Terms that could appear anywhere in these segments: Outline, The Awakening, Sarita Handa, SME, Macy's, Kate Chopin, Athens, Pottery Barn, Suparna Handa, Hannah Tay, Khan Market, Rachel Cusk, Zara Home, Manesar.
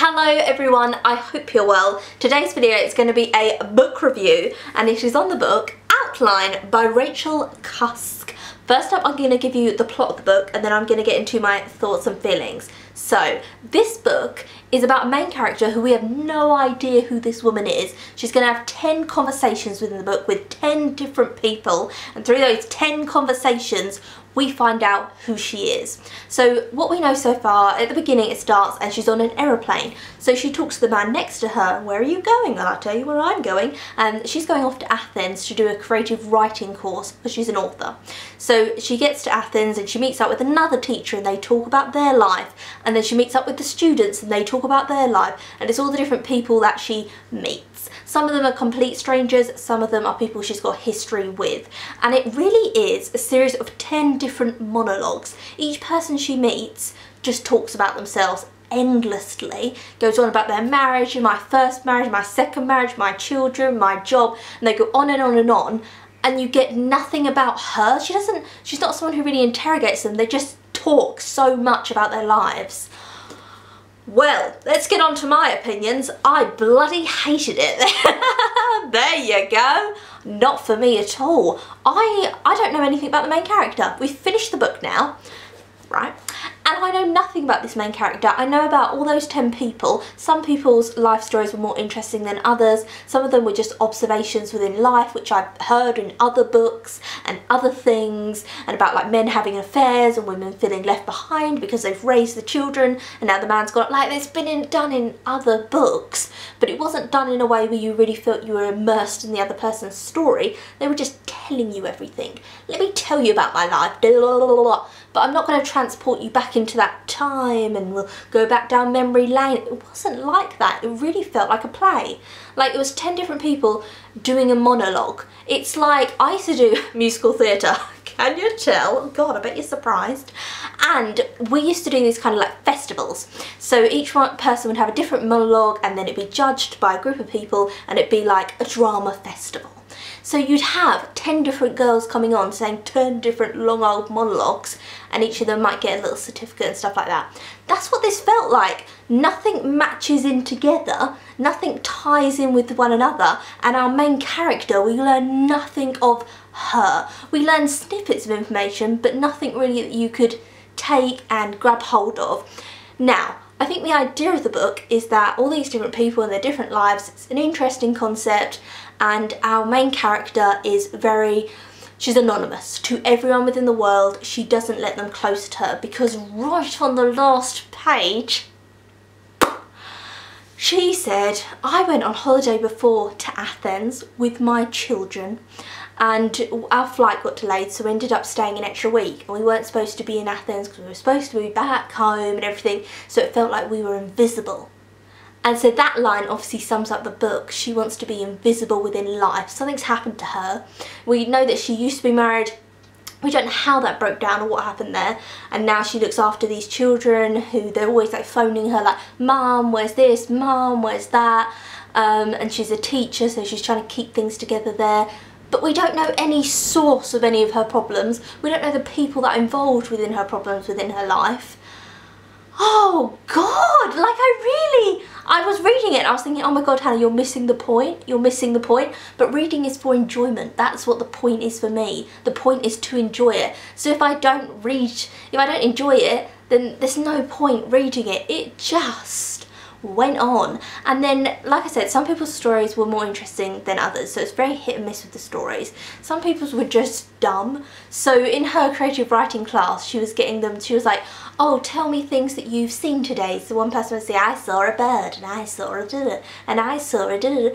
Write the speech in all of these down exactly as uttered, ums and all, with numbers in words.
Hello everyone, I hope you're well. Today's video is going to be a book review and it is on the book Outline by Rachel Cusk. First up, I'm going to give you the plot of the book and then I'm going to get into my thoughts and feelings. So, this book is about a main character who we have no idea who this woman is. She's going to have ten conversations within the book with ten different people, and through those ten conversations we find out who she is. So what we know so far, at the beginning it starts and she's on an aeroplane. So she talks to the man next to her, "Where are you going?" "Well, I'll tell you where I'm going." And she's going off to Athens to do a creative writing course because she's an author. So she gets to Athens and she meets up with another teacher and they talk about their life. And then she meets up with the students and they talk about their life. And it's all the different people that she meets. Some of them are complete strangers, some of them are people she's got history with. And it really is a series of ten different different monologues. Each person she meets just talks about themselves endlessly, goes on about their marriage, my first marriage, my second marriage, my children, my job, and they go on and on and on, and you get nothing about her. She doesn't, she's not someone who really interrogates them, they just talk so much about their lives. Well, let's get on to my opinions. I bloody hated it. There you go. Not for me at all. I, I don't know anything about the main character. We've finished the book now, right? And I know nothing about this main character. I know about all those ten people. Some people's life stories were more interesting than others. Some of them were just observations within life, which I've heard in other books and other things, and about like men having affairs and women feeling left behind because they've raised the children and now the man's gone. Like, it's been in, done in other books, but it wasn't done in a way where you really felt you were immersed in the other person's story. They were just telling you everything. Let me tell you about my life, blah, blah, blah, blah. But I'm not going to transport you back into that time and we'll go back down memory lane. It wasn't like that. It really felt like a play. Like, it was ten different people doing a monologue. It's like, I used to do musical theatre. Can you tell? God, I bet you're surprised. And we used to do these kind of like festivals. So each one person would have a different monologue and then it'd be judged by a group of people and it'd be like a drama festival. So you'd have ten different girls coming on saying ten different long old monologues, and each of them might get a little certificate and stuff like that. That's what this felt like. Nothing matches in together, nothing ties in with one another, and our main character, we learn nothing of her. We learn snippets of information, but nothing really that you could take and grab hold of. Now, I think the idea of the book is that all these different people and their different lives, it's an interesting concept, and our main character is very, she's anonymous to everyone within the world. She doesn't let them close to her because right on the last page, she said, "I went on holiday before to Athens with my children and our flight got delayed, so we ended up staying an extra week. And we weren't supposed to be in Athens because we were supposed to be back home and everything, so it felt like we were invisible." And so that line obviously sums up the book. She wants to be invisible within life. Something's happened to her. We know that she used to be married. We don't know how that broke down or what happened there, and now she looks after these children who they're always like phoning her like, "Mum, where's this? Mum, where's that?" Um, and she's a teacher, so she's trying to keep things together there. But we don't know any source of any of her problems. We don't know the people that are involved within her problems within her life. Oh God, like I really, I was reading it and I was thinking, oh my God, Hannah, you're missing the point, you're missing the point. But reading is for enjoyment. That's what the point is for me. The point is to enjoy it. So if I don't read, if I don't enjoy it, then there's no point reading it. It just went on. And then, like I said, some people's stories were more interesting than others, so it's very hit and miss with the stories. Some people's were just dumb. So in her creative writing class, she was getting them, she was like, "Oh, tell me things that you've seen today." So one person would say, "I saw a bird," and "I saw a da-da," and "I saw a da-da."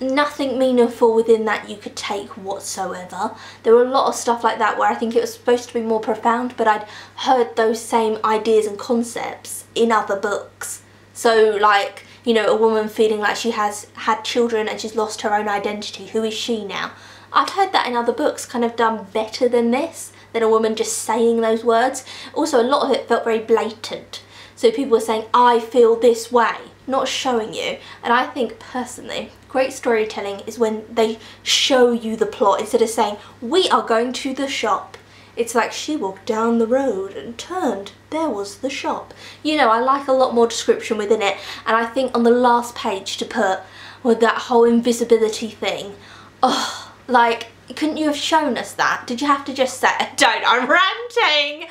Nothing meaningful within that you could take whatsoever. There were a lot of stuff like that where I think it was supposed to be more profound, but I'd heard those same ideas and concepts in other books. So like, you know, a woman feeling like she has had children and she's lost her own identity. Who is she now? I've heard that in other books kind of done better than this, than a woman just saying those words. Also, a lot of it felt very blatant. So people were saying, "I feel this way," not showing you. And I think personally, great storytelling is when they show you the plot instead of saying, "We are going to the shop." It's like she walked down the road and turned. There was the shop. You know, I like a lot more description within it. And I think on the last page to put with that whole invisibility thing. Oh, like, couldn't you have shown us that? Did you have to just say, don't, I'm ranting.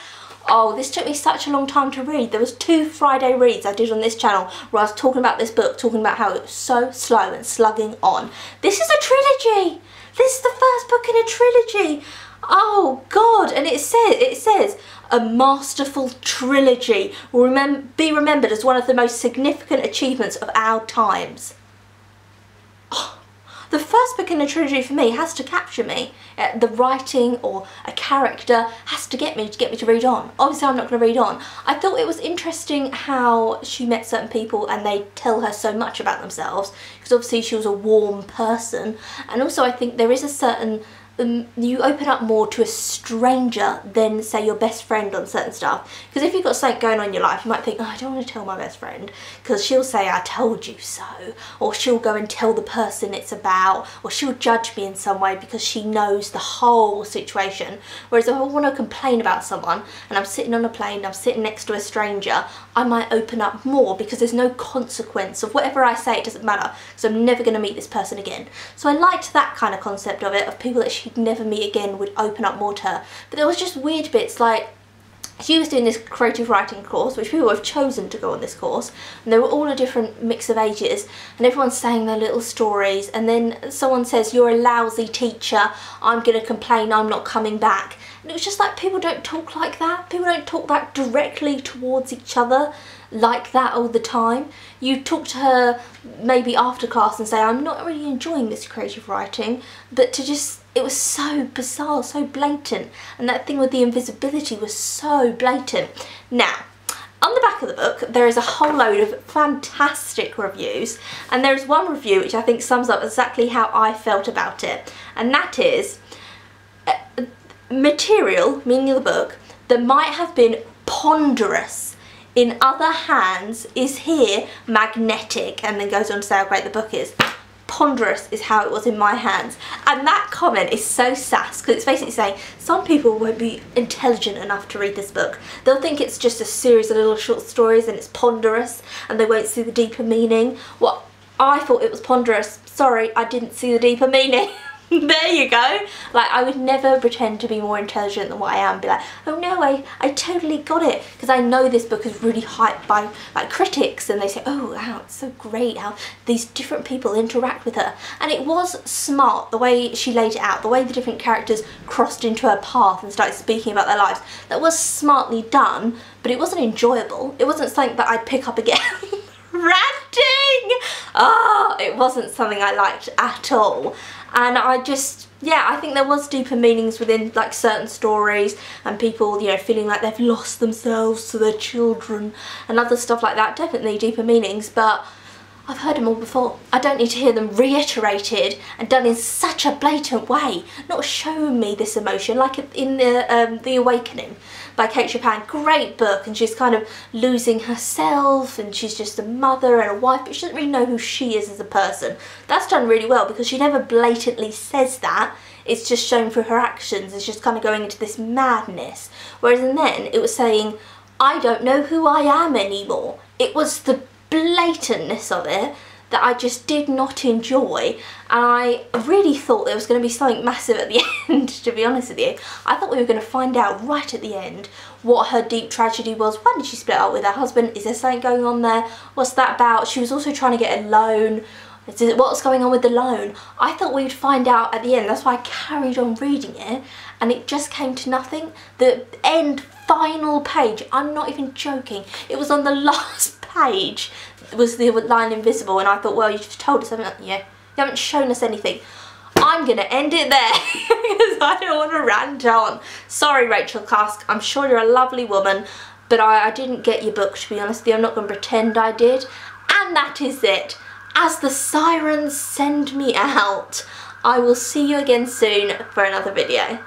Oh, this took me such a long time to read. There was two Friday reads I did on this channel where I was talking about this book, talking about how it was so slow and slugging on. This is a trilogy. This is the first book in a trilogy. Oh God, and it says, it says a masterful trilogy will remem- be remembered as one of the most significant achievements of our times. Oh, the first book in a trilogy for me has to capture me. Uh, the writing or a character has to get me to get me to read on. Obviously I'm not going to read on. I thought it was interesting how she met certain people and they tell her so much about themselves, because obviously she was a warm person, and also I think there is a certain Um, you open up more to a stranger than, say, your best friend on certain stuff. Because if you've got something going on in your life, you might think, oh, I don't want to tell my best friend, because she'll say, I told you so. Or she'll go and tell the person it's about. Or she'll judge me in some way because she knows the whole situation. Whereas if I want to complain about someone, and I'm sitting on a plane, I'm sitting next to a stranger, I might open up more because there's no consequence of whatever I say. It doesn't matter, because I'm never going to meet this person again. So I liked that kind of concept of it, of people that she she'd never meet again would open up more to her. But there was just weird bits, like she was doing this creative writing course, which people have chosen to go on this course, and they were all a different mix of ages, and everyone's saying their little stories, and then someone says, you're a lousy teacher, I'm going to complain, I'm not coming back. And it was just like, people don't talk like that. People don't talk that directly towards each other like that all the time. You talk to her maybe after class and say, I'm not really enjoying this creative writing, but to just, it was so bizarre, so blatant. And that thing with the invisibility was so blatant. Now, on the back of the book, there is a whole load of fantastic reviews. And there is one review which I think sums up exactly how I felt about it. And that is, material, meaning the book, that might have been ponderous in other hands is here magnetic, and then goes on to say how great the book is. Ponderous is how it was in my hands. And that comment is so sass, because it's basically saying some people won't be intelligent enough to read this book. They'll think it's just a series of little short stories and it's ponderous, and they won't see the deeper meaning. Well, I thought it was ponderous. Sorry, I didn't see the deeper meaning. There you go. Like, I would never pretend to be more intelligent than what I am. Be like, oh no, I, I totally got it. Because I know this book is really hyped by like critics, and they say, oh wow, it's so great how these different people interact with her. And it was smart the way she laid it out, the way the different characters crossed into her path and started speaking about their lives. That was smartly done, but it wasn't enjoyable. It wasn't something that I'd pick up again. Ranting! Oh, it wasn't something I liked at all. And I just, yeah, I think there was deeper meanings within like certain stories, and people, you know, feeling like they've lost themselves to their children and other stuff like that. Definitely deeper meanings, but I've heard them all before. I don't need to hear them reiterated and done in such a blatant way. Not showing me this emotion, like in the um, The Awakening by Kate Chopin. Great book, and she's kind of losing herself, and she's just a mother and a wife, but she doesn't really know who she is as a person. That's done really well, because she never blatantly says that. It's just shown through her actions. It's just kind of going into this madness. Whereas in then, it was saying, I don't know who I am anymore. It was the blatantness of it that I just did not enjoy, and I really thought there was going to be something massive at the end, to be honest with you. I thought we were going to find out right at the end what her deep tragedy was. Why did she split up with her husband? Is there something going on there? What's that about? She was also trying to get a loan. What's going on with the loan? I thought we'd find out at the end. That's why I carried on reading it, and it just came to nothing. The end final page, I'm not even joking, it was on the last page, was the line invisible, and I thought, well, you just told us, haven't you? You haven't shown us anything. I'm gonna end it there because I don't want to rant on. Sorry, Rachel Cusk, I'm sure you're a lovely woman, but I, I didn't get your book, to be honest with you. I'm not gonna pretend I did. And that is it. As the sirens send me out, I will see you again soon for another video.